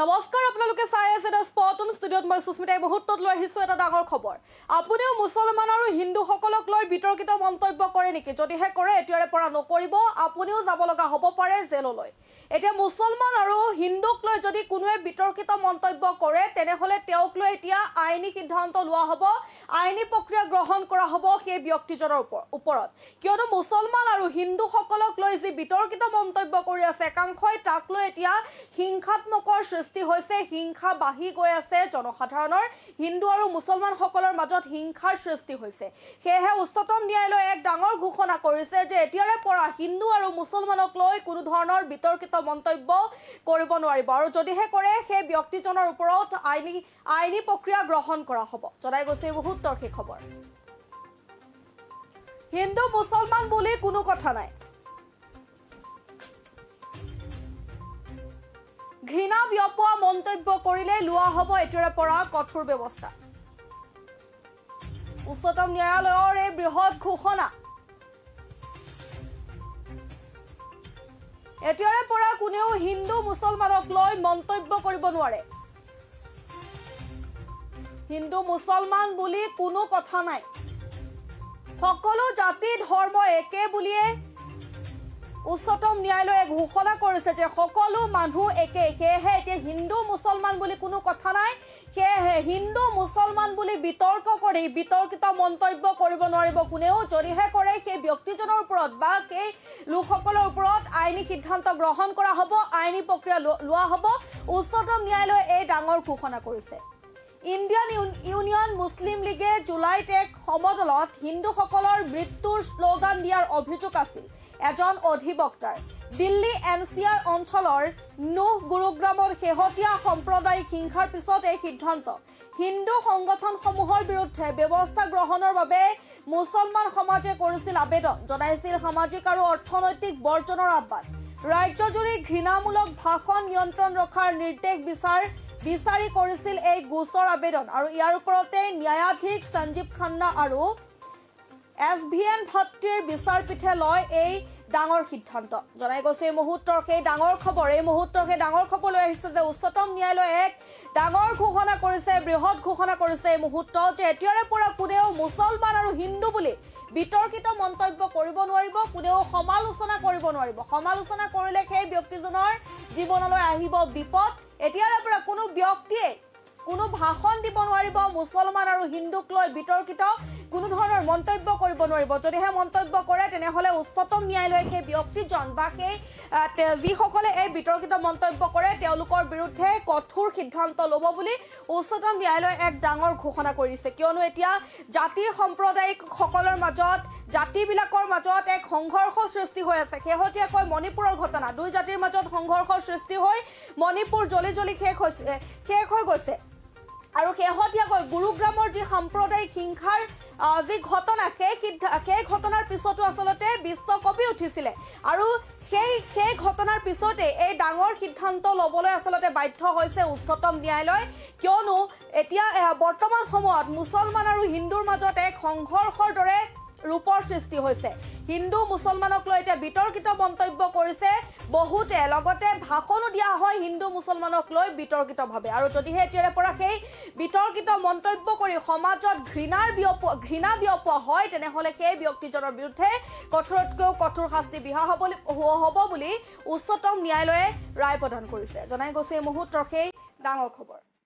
नमस्कार आपलोके चाই আছে দা স্পটম স্টুডিওত মই সুস্মিতাই মুহূৰ্তত লৈ আহিছো এটা ডাঙৰ খবৰ। আপুনিও মুছলমান আৰু হিন্দু সকলক লৈ বিতৰ্কিত মন্তব্য কৰে নেকি? যদিহে কৰে এতিয়াৰে পৰা নকৰিব, আপুনিও যাব লগা হ'ব পাৰে জেললৈ। এতিয়া মুছলমান আৰু হিন্দুক লৈ যদি কোনোৱে বিতৰ্কিত মন্তব্য কৰে তেনেহলে তেওঁক লৈ এতিয়া আইনী সিদ্ধান্ত লোৱা হ'ব, আইনী প্ৰক্ৰিয়া গ্ৰহণ কৰা হ'ব সেই ব্যক্তিজনৰ ওপৰত। কিয়নো মুছলমান আৰু হিন্দু সকলক লৈ যি বিতৰ্কিত মন্তব্য কৰি আছে একাংশই তাক লৈ এতিয়া হিংসাত্মকৰ हिंसा बाढ़ी गई आसे जनसाधारण हिंदू और मुसलमान सकलों मजत हिंसार सृष्टि सेहे उच्चतम न्यायालय एक डांगर घोषणा करिसे जे एतियारे परा हिंदू और मुसलमानक लई कोनो धৰণৰ বিতৰ্কিত মন্তব্য কৰিব নোৱাৰিব আৰু যদিহে কৰে সেই ব্যক্তিজনৰ ওপৰত আইনী প্ৰক্ৰিয়া গ্ৰহণ কৰা হ'ব। জনাই গৈছে মুহূৰ্তৰ সেই খবৰ। হিন্দু মুসলমান বুলি কোনো কথা নাই, घृणा व्यापा मंतव्य करिले लुआ हब एटारे परा कठोर व्यवस्था। उच्चतम न्यायालयर बृहत् घोषणा एटारे परा कोनेও हिंदू मुसलमानक लई मंतव्य करिब नवारे। हिंदू मुसलमान बुली कोनो कथा नाई, सकलो जाति धर्म एके बुलिए उच्चतम न्यायालय घोषणा करिसे जे सकलो मानुह एके एके हिंदू मुसलमान बुली कोनो कथा नाई। सेहे हिंदू मुसलमान बुली वितर्क करि वितर्कित मंतव्य करिब नवारिब कोनेও, जदिहे करे সেই ব্যক্তিজনৰ ওপৰত বা সেই লোকসকলৰ ওপৰত আইনী সিদ্ধান্ত গ্ৰহণ কৰা হ'ব, আইনী প্ৰক্ৰিয়া লোৱা হ'ব। উচ্চতম ন্যায়ালয়ে এই ডাঙৰ ঘোষণা কৰিছে। ইন্ডিয়ান ইউনিয়ন মুসলিম লীগে জুলাইত এক সমদলত হিন্দুসকলৰ মৃত্যুৰ স্লোগান দিয়াৰ অভিযোগ আছিল এজন অধিবক্তাৰ। দিল্লী এনচিআৰ অঞ্চলৰ নুহ গুৰুগ্ৰামৰ শেহতীয়া সাম্প্ৰদায়িক হিংসাৰ পিছত এই সিদ্ধান্ত। হিন্দু সংগঠনসমূহৰ বিৰুদ্ধে ব্যৱস্থা গ্ৰহণৰ বাবে মুছলমান সমাজে কৰিছিল আবেদন, জনাইছিল সামাজিক আৰু অৰ্থনৈতিক বৰ্জনৰ আহ্বান। ৰাজ্যজুৰি ঘৃণামূলক ভাষণ নিয়ন্ত্ৰণ ৰখাৰ নিৰ্দেশ বিচাৰি কৰিছিল এই গোচৰ আবেদন। আৰু ইয়াৰ ওপৰতে ন্যায়াধীশ সঞ্জীৱ খান্না আৰু এছভিএন ভাট্টিৰ বিচাৰপীঠে লয় এই ডাঙৰ সিদ্ধান্ত। জনাই গৈছে এই মুহূৰ্তৰ সেই ডাঙৰ খবৰ। এই মুহূৰ্তৰ সেই ডাঙৰ খবৰ লৈ আহিছে যে উচ্চতম ন্যায়ালয়ে এক ডাঙৰ ঘোষণা কৰিছে, বৃহৎ ঘোষণা কৰিছে এই মুহূৰ্তত যে এতিয়াৰে পৰা কোনেও মুছলমান আৰু হিন্দু বুলি বিতৰ্কিত মন্তব্য কৰিব নোৱাৰিব, কোনেও সমালোচনা কৰিব নোৱাৰিব। সমালোচনা কৰিলে সেই ব্যক্তিজনৰ জীৱনলৈ আহিব বিপদ। এতিয়াৰে পৰা কোনো ব্যক্তিয়ে কোনো ভাষণ দিব নোৱাৰিব, মুছলমান আৰু হিন্দুক লৈ বিতৰ্কিত কোনো ধৰণৰ মন্তব্য কৰিব নোৱাৰিব। যদিহে মন্তব্য কৰে তেনেহলে উচ্চতম ন্যায়ালয়ে সেই ব্যক্তিজন বা সেই যিসকলে এই বিতৰ্কিত মন্তব্য কৰে তেওঁলোকৰ বিৰুদ্ধে কঠোৰ সিদ্ধান্ত ল'ব বুলি উচ্চতম ন্যায়ালয়ে এক ডাঙৰ ঘোষণা কৰিছে। কিয়নো এতিয়া জাতি সম্প্ৰদায়িকসকলৰ মাজত জাতিবিলাকৰ মাজত এক সংঘৰ্ষ সৃষ্টি হৈ আছে। শেহতীয়াকৈ মণিপুৰৰ ঘটনা, দুই জাতিৰ মাজত সংঘৰ্ষ সৃষ্টি হৈ মণিপুৰ জ্বলি জ্বলি শেষ হৈ গৈছে। আৰু শেহতীয়াকৈ গুৰুগ্ৰামৰ যি সাম্প্ৰদায়িক হিংসাৰ যি ঘটনা সেই ঘটনাৰ পিছতো আচলতে বিশ্ব কঁপি উঠিছিলে আৰু সেই ঘটনাৰ পিছতে এই ডাঙৰ সিদ্ধান্ত ল'বলৈ আচলতে বাধ্য হৈছে উচ্চতম ন্যায়ালয়। কিয়নো এতিয়া বৰ্তমান সময়ত মুছলমান আৰু হিন্দুৰ মাজত এক সংঘৰ্ষৰ দৰে ৰূপৰ সৃষ্টি হৈছে। হিন্দু মুছলমানক লৈ এতিয়া বিতৰ্কিত মন্তব্য কৰিছে বহুতে, লগতে ভাষণো দিয়া হয় হিন্দু মুছলমানক লৈ বিতৰ্কিতভাৱে। আৰু যদিহে এতিয়াৰে পৰা সেই বিতৰ্কিত মন্তব্য কৰি সমাজত ঘৃণা বিয়পোৱা হয় তেনেহলে সেই ব্যক্তিজনৰ বিৰুদ্ধে কঠোৰতকৈও কঠোৰ শাস্তি বিহা হ'ব বুলি উচ্চতম ন্যায়ালয়ে ৰায় প্ৰদান কৰিছে। জনাই গৈছে এই মুহূৰ্তৰ সেই ডাঙৰ খবৰ।